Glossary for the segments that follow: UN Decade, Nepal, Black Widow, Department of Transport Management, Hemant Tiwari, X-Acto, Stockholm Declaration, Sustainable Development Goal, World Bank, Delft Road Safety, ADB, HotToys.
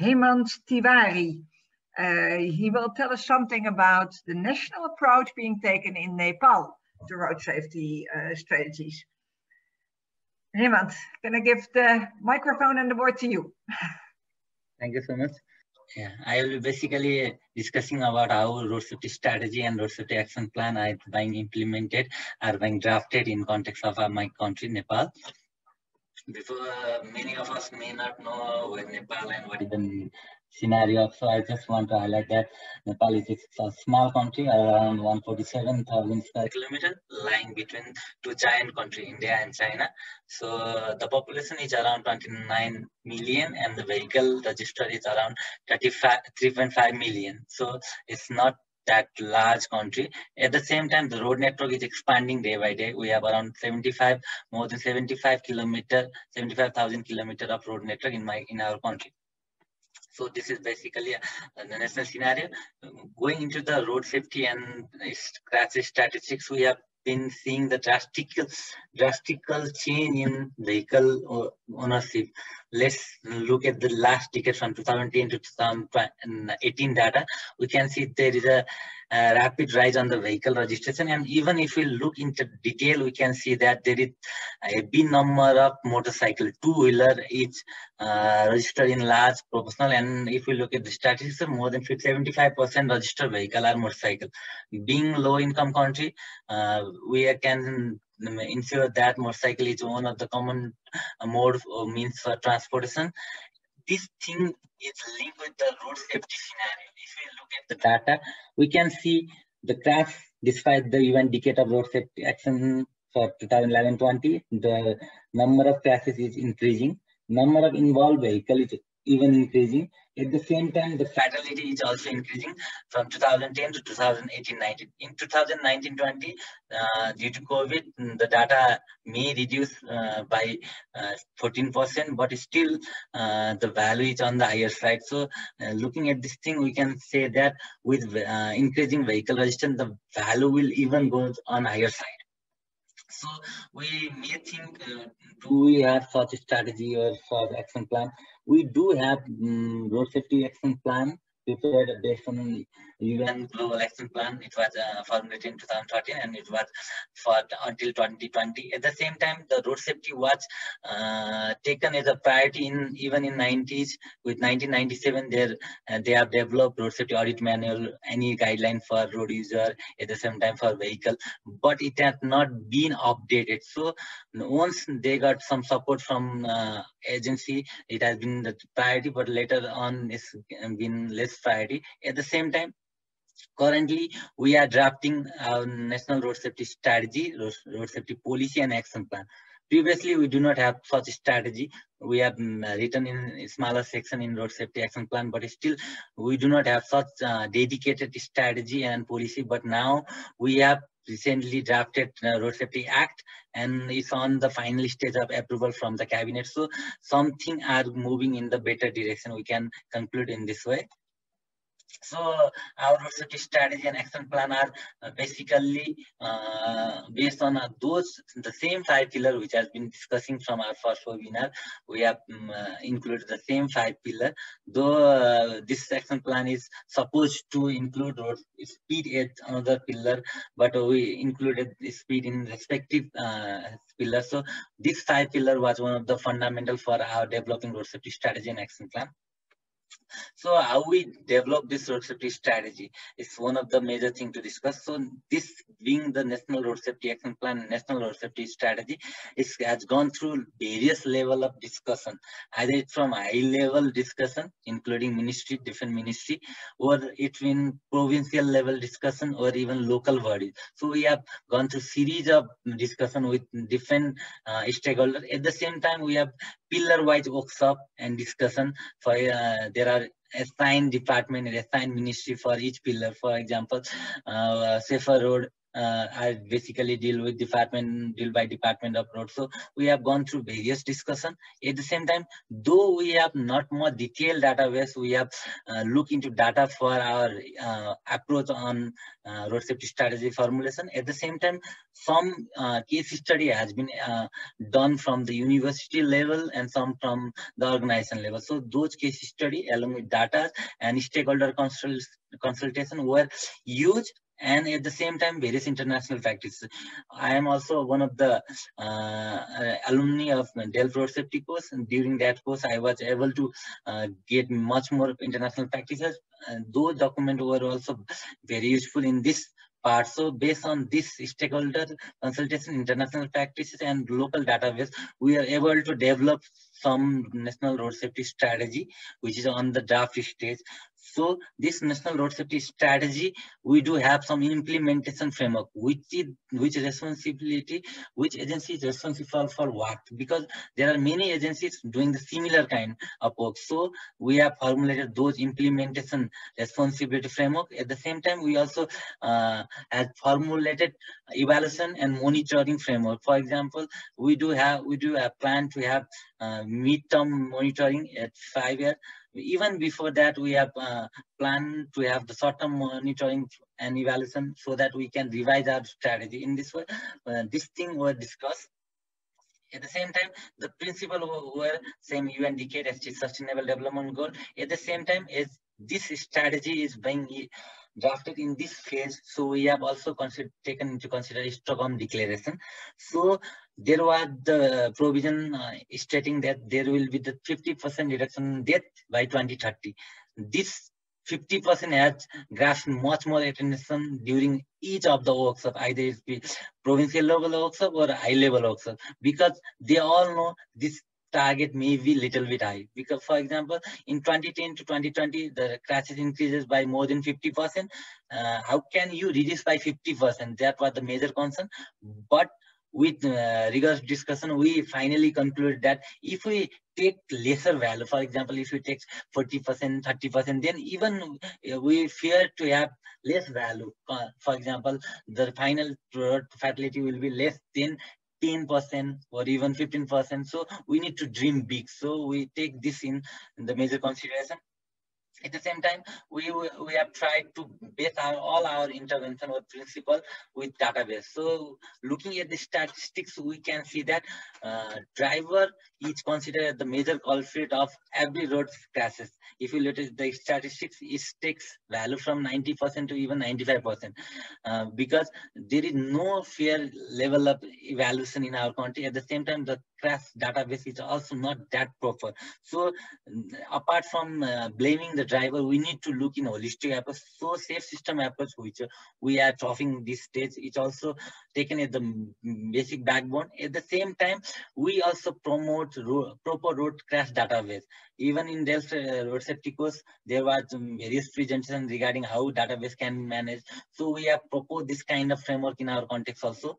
Hemant Tiwari. He will tell us something about the national approach being taken in Nepal to road safety strategies. Hemant, can I give the microphone and the word to you? Thank you so much. Yeah, I will be basically discussing about how road safety strategy and road safety action plan are being implemented or being drafted in context of my country, Nepal. Before, many of us may not know where Nepal and what is the scenario. So I just want to highlight that Nepal is a small country around 147,000 square kilometers, lying between two giant countries, India and China. So the population is around 29 million and the vehicle registered is around 3.5 million. So it's not that large country. At the same time, the road network is expanding day by day. We have around more than 75,000 kilometers of road network in our country. So this is basically the national scenario. Going into the road safety and crash statistics, we have been seeing the drastic change in vehicle ownership. Let's look at the last decade from 2010 to 2018 data. We can see there is a rapid rise on the vehicle registration, and even if we look into detail, we can see that there is a big number of motorcycle, two-wheeler each registered in large proportional. And if we look at the statistics, more than 75% registered vehicle are motorcycle. Being low-income country, we can ensure that motorcycle is one of the common mode or means for transportation. This thing is linked with the road safety scenario. If we look at the data, we can see the crash. Despite the UN Decade of road safety action for 2011-20, the number of crashes is increasing. Number of involved vehicles is even increasing. At the same time, the fatality is also increasing from 2010 to 2018-19. In 2019-20, due to COVID, the data may reduce by 14%, but still the value is on the higher side. So looking at this thing, we can say that with increasing vehicle registration, the value will even go on higher side. So we may think, do we have such a strategy or such action plan? We do have road safety action plan prepared based on UN Global Action Plan. It was formulated in 2013 and it was for until 2020. At the same time, the road safety was taken as a priority in even in 90s. With 1997, they have developed road safety audit manual, any guideline for road user, at the same time for vehicle, but it has not been updated. So once they got some support from agency, it has been the priority, but later on it's been less priority. At the same time, currently, we are drafting our national road safety strategy, road safety policy and action plan. Previously, we do not have such a strategy. We have written in a smaller section in road safety action plan, but still we do not have such dedicated strategy and policy. But now we have recently drafted Road Safety Act, and it's on the final stage of approval from the cabinet. So something are moving in the better direction. We can conclude in this way. So our road safety strategy and action plan are basically based on the same five pillars which has been discussing from our first webinar. We have included the same five pillars, though this action plan is supposed to include road speed as another pillar, but we included the speed in respective pillars. So this five pillar was one of the fundamental for our developing road safety strategy and action plan. So how we develop this road safety strategy is one of the major things to discuss. So this being the National Road Safety Action Plan, National Road Safety Strategy, it has gone through various levels of discussion, either from high level discussion, including ministry, different ministry, or it's been provincial level discussion or even local bodies. So we have gone through series of discussion with different stakeholders. At the same time, we have pillar-wise workshop and discussion. For there are assigned department and assigned ministry for each pillar. For example, safer road I basically deal with deal by Department of Road. So we have gone through various discussion. At the same time, though we have not more detailed database, we have looked into data for our approach on road safety strategy formulation. At the same time, some case study has been done from the university level and some from the organization level. So those case study along with data and stakeholder consultation were used, and at the same time various international practices. I am also one of the alumni of Delft Road Safety course, and during that course I was able to get much more international practices, and those documents were also very useful in this part. So based on this stakeholder consultation, international practices and local database, we are able to develop some national road safety strategy, which is on the draft stage. So this national road safety strategy, we do have some implementation framework, which agency is responsible for what, because there are many agencies doing the similar kind of work. So we have formulated those implementation responsibility framework. At the same time, we also have formulated evaluation and monitoring framework. For example, we do have plan to have midterm monitoring at 5 years. Even before that, we have planned to have the short-term monitoring and evaluation so that we can revise our strategy. In this way, this thing was discussed. At the same time, the principle were same UN Decade as the Sustainable Development Goal. At the same time, as this strategy is being drafted in this phase, so we have also taken into consideration Stockholm Declaration. So there was the provision stating that there will be the 50% reduction in death by 2030. This 50% has grasped much more attention during each of the workshop, either it be provincial level workshop or high level workshop, because they all know this target may be little bit high. Because for example, in 2010 to 2020, the crashes increases by more than 50%. How can you reduce by 50%? That was the major concern. But with rigorous discussion, we finally conclude that if we take lesser value, for example, if we take 40%, 30%, then even we fear to have less value. For example, the final road fatality will be less than 10% or even 15%. So we need to dream big. So we take this in the major consideration. At the same time, we have tried to base all our intervention or principle with database. So looking at the statistics, we can see that driver is considered the major culprit of every road crashes. If you look at the statistics, it takes value from 90% to even 95%, because there is no fair level of evaluation in our country. At the same time, the crash database is also not that proper. So apart from blaming the driver, we need to look in holistic approach. So safe system approach, which we are offering this stage, is also taken at the basic backbone. At the same time, we also promote proper road crash database. Even in Delft Road Safety course, there was various presentations regarding how database can be managed. So we have proposed this kind of framework in our context also.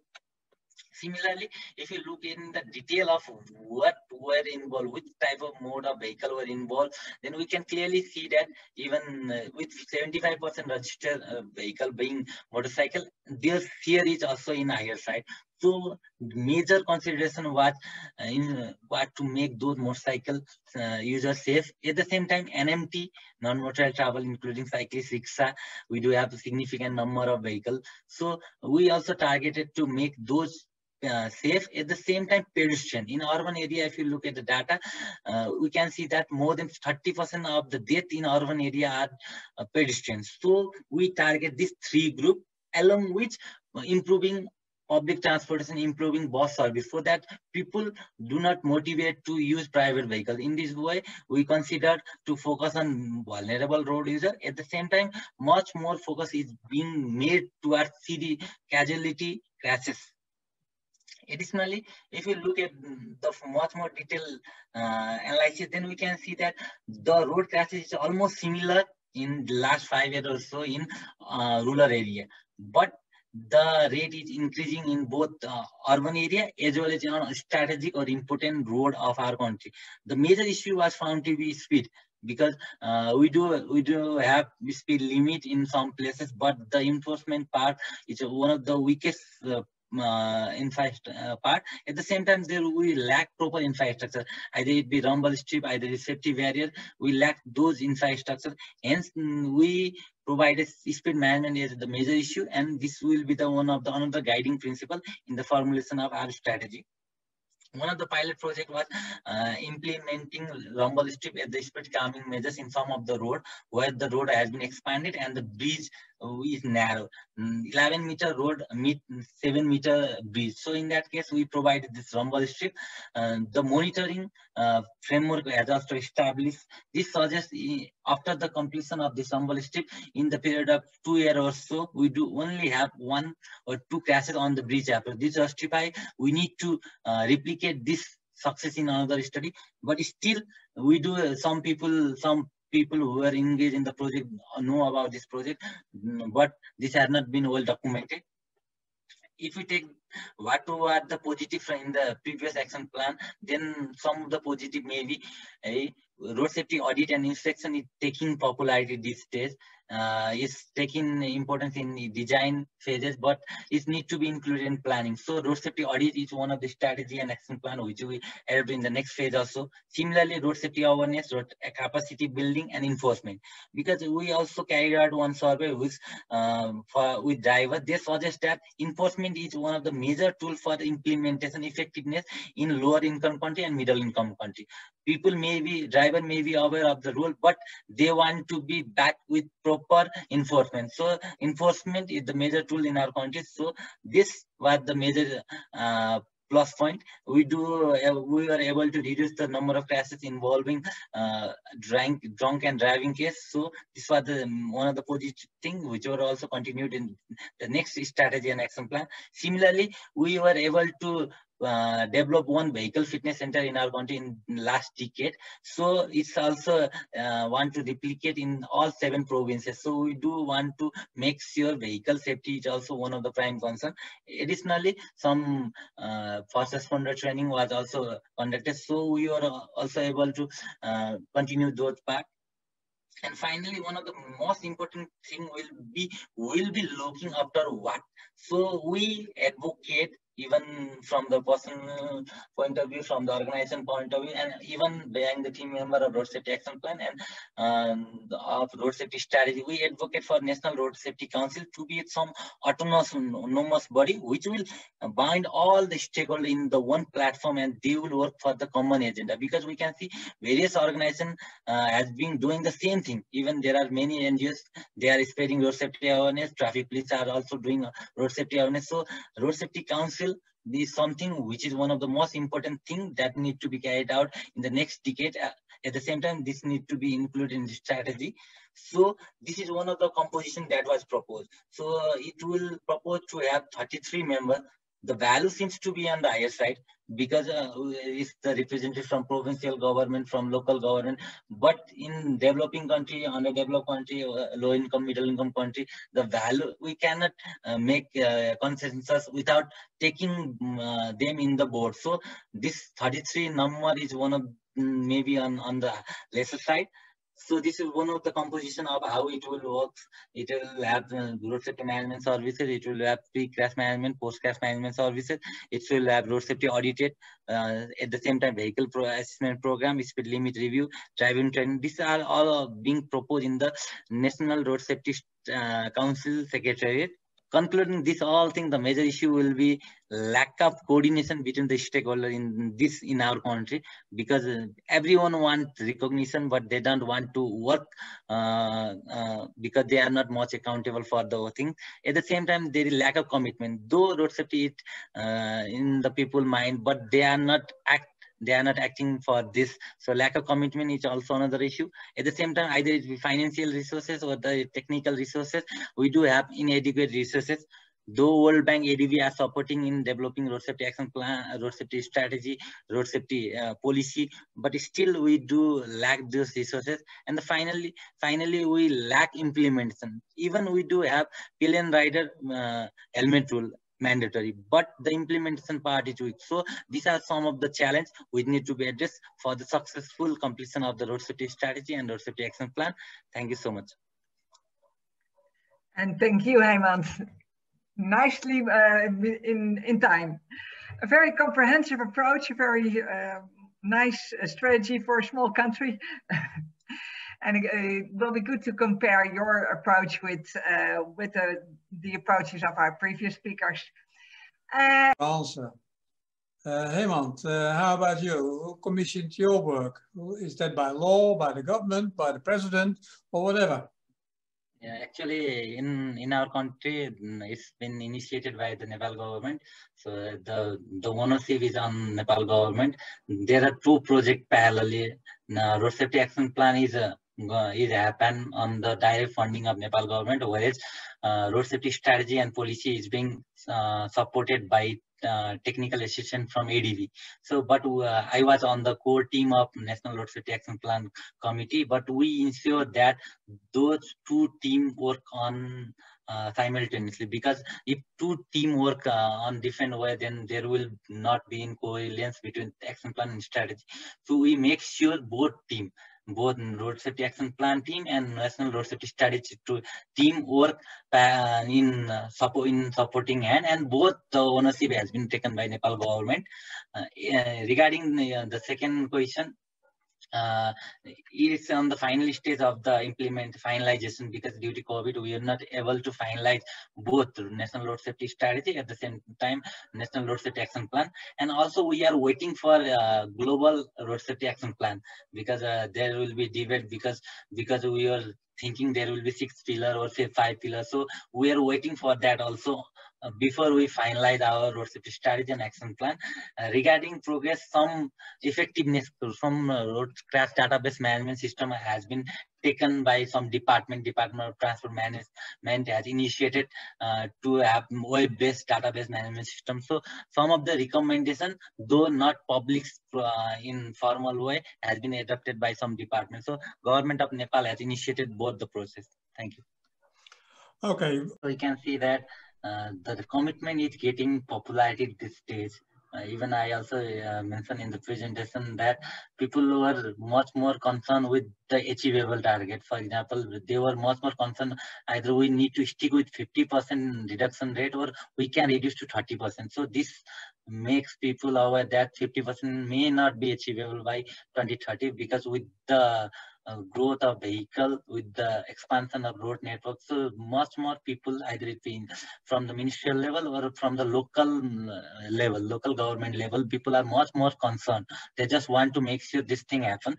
Similarly, if you look in the detail of what were involved, which type of mode of vehicle were involved, then we can clearly see that even with 75% registered vehicle being motorcycle, their fear is also in higher side. So major consideration was what to make those motorcycle users safe. At the same time, NMT, non-motorized travel, including cyclists, rickshaw, we do have a significant number of vehicles. So we also targeted to make those safe. At the same time, pedestrian. In urban area, if you look at the data, we can see that more than 30% of the death in urban area are pedestrians. So we target these three groups, along with improving public transportation, improving bus service, so that people do not motivate to use private vehicles. In this way, we consider to focus on vulnerable road users. At the same time, much more focus is being made towards city casualty crashes. Additionally, if you look at the much more detailed analysis, then we can see that the road crashes is almost similar in the last 5 years or so in rural area. But the rate is increasing in both urban area as well as on strategic or important road of our country. The major issue was found to be speed, because we do have speed limit in some places, but the enforcement part is one of the weakest infrastructure part. At the same time, there we lack proper infrastructure, either it be rumble strip, either the safety barrier. We lack those infrastructure, hence we provided speed management as the major issue, and this will be the one of the another guiding principle in the formulation of our strategy. One of the pilot project was implementing rumble strip at the speed calming measures in some of the road where the road has been expanded and the bridge is narrow. 11-meter road meet 7-meter bridge. So in that case, we provided this rumble strip. The monitoring framework has also established. This suggests after the completion of this rumble strip, in the period of 2 years or so, we do only have 1 or 2 crashes on the bridge approach. This justify we need to replicate this success in another study, but still we do some people who are engaged in the project know about this project, but this has not been well documented. If we take what were the positive in the previous action plan, then some of the positive maybe a road safety audit and inspection is taking popularity these days. Is taking importance in the design phases, but it needs to be included in planning. So road safety audit is one of the strategy and action plan which we adopt in the next phase also. Similarly, road safety awareness, road capacity building and enforcement. Because we also carried out one survey with drivers. They suggest that enforcement is one of the major tools for the implementation effectiveness in lower income country and middle income country. People may be, driver may be aware of the rule, but they want to be back with proper enforcement. So enforcement is the major tool in our country. So this was the major plus point. We were able to reduce the number of crashes involving drunk and driving case. So this was the one of the positive things which were also continued in the next strategy and action plan. Similarly, we were able to develop one vehicle fitness center in our country in last decade. So it's also want to replicate in all 7 provinces. So we do want to make sure vehicle safety is also one of the prime concern. Additionally, some first responder training was also conducted. So we were also able to continue those parts. And finally, one of the most important thing will be looking after what. So we advocate, even from the personal point of view, from the organization point of view, and even being the team member of Road Safety Action Plan and of Road Safety Strategy, we advocate for National Road Safety Council to be some autonomous body which will bind all the stakeholders in the one platform, and they will work for the common agenda. Because we can see various organizations has been doing the same thing. Even there are many NGOs, they are spreading road safety awareness, traffic police are also doing road safety awareness. So Road Safety Council is something which is one of the most important things that need to be carried out in the next decade. At the same time, this needs to be included in the strategy. So this is one of the composition that was proposed. So it will propose to have 33 members. The value seems to be on the higher side because it's the representative from provincial government, from local government. But in developing country, underdeveloped country, low income, middle income country, the value, we cannot make consensus without taking them in the board. So this 33 number is one of maybe on the lesser side. So this is one of the composition of how it will work. It will have road safety management services. It will have pre-crash management, post-crash management services. It will have road safety audit. At the same time, vehicle assessment program, speed limit review, driving training. These are all being proposed in the National Road Safety Council Secretariat. Concluding this all thing, the major issue will be lack of coordination between the stakeholders in our country, because everyone wants recognition, but they don't want to work because they are not much accountable for the thing. At the same time, there is lack of commitment. Though road safety is in the people's mind, but they are not acting. They are not acting for this. So lack of commitment is also another issue. At the same time, either it be financial resources or the technical resources, we do have inadequate resources. Though World Bank ADB are supporting in developing road safety action plan, road safety strategy, road safety policy, but still we do lack those resources. And finally, we lack implementation. Even we do have pillion rider helmet rule. mandatory, but the implementation part is weak. So these are some of the challenges which need to be addressed for the successful completion of the road safety strategy and road safety action plan. Thank you so much. And thank you, Hemant. Nicely in time. A very comprehensive approach, a very nice strategy for a small country. And it will be good to compare your approach with the approaches of our previous speakers. Hemant, how about you? Who commissioned your work? Is that by law, by the government, by the president, or whatever? Yeah, actually, in our country, it's been initiated by the Nepal government. So the ownership is on Nepal government. There are two projects parallelly. Now, road safety action plan is happened on the direct funding of Nepal government, whereas road safety strategy and policy is being supported by technical assistance from ADB. So, but I was on the core team of National Road Safety Action Plan Committee, but we ensure that those two teams work on simultaneously, because if two teams work on different way, then there will not be in coherence between action plan and strategy. So we make sure both road safety action plan team and national road safety strategy team work in supporting hand, and both the ownership has been taken by Nepal government. Regarding the second question, it is on the final stage of the finalization, because due to COVID, we are not able to finalize both National Road Safety Strategy at the same time, National Road Safety Action Plan. And also we are waiting for Global Road Safety Action Plan, because there will be debate, because we are thinking there will be 6 pillars or say 5 pillars. So we are waiting for that also before we finalize our road safety strategy and action plan. Regarding progress, some effectiveness from road crash database management system has been taken by some department. Department of Transport Management has initiated to have web-based database management system. So some of the recommendation, though not public in formal way, has been adopted by some departments. So government of Nepal has initiated both the process. Thank you. Okay. So you can see that the commitment is getting popularity at this stage. Even I also mentioned in the presentation that people were much more concerned with the achievable target. For example, they were much more concerned either we need to stick with 50% reduction rate or we can reduce to 30%. So this makes people aware that 50% may not be achievable by 2030, because with the growth of vehicle, with the expansion of road network, so much more people, either it being from the ministerial level or from the local government level, people are much more concerned. They just want to make sure this thing happen.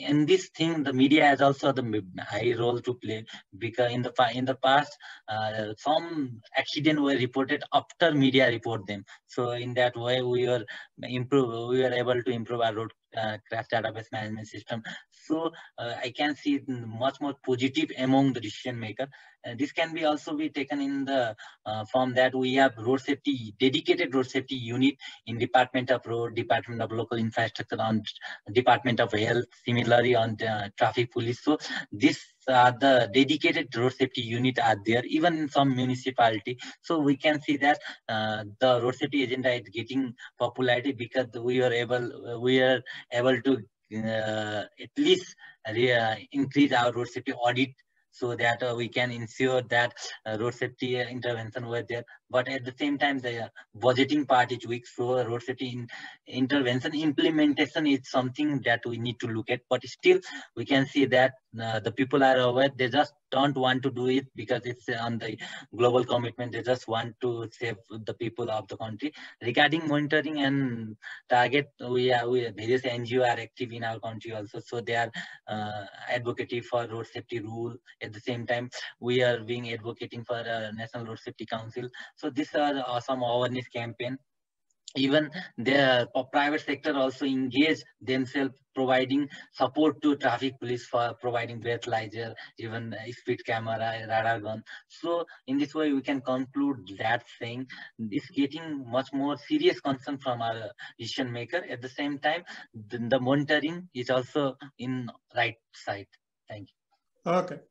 In this thing, the media has also the high role to play, because in the past, some accidents were reported after media report them. So in that way, we were able to improve our road crash database management system. So I can see much more positive among the decision maker. This can be also be taken in the form that we have road safety, dedicated road safety unit in Department of Road, Department of Local Infrastructure, on Department of Health, similarly on the traffic police. So this the dedicated road safety unit are there, even in some municipality. So we can see that the road safety agenda is getting popularity, because we are able to at least increase our road safety audit, so that we can ensure that road safety intervention were there. But at the same time, the budgeting part is weak, so road safety intervention implementation is something that we need to look at. But still, we can see that the people are aware. They just don't want to do it because it's on the global commitment. They just want to save the people of the country. Regarding monitoring and target, we various NGOs are active in our country also. So they are advocating for road safety rule. At the same time, we are being advocating for National Road Safety Council. So these are some awareness campaign. Even the private sector also engage themselves, providing support to traffic police for providing breathalyzer, even speed camera, radar gun. So in this way, we can conclude that saying it's getting much more serious concern from our decision maker. At the same time, the monitoring is also in right side. Thank you. Okay.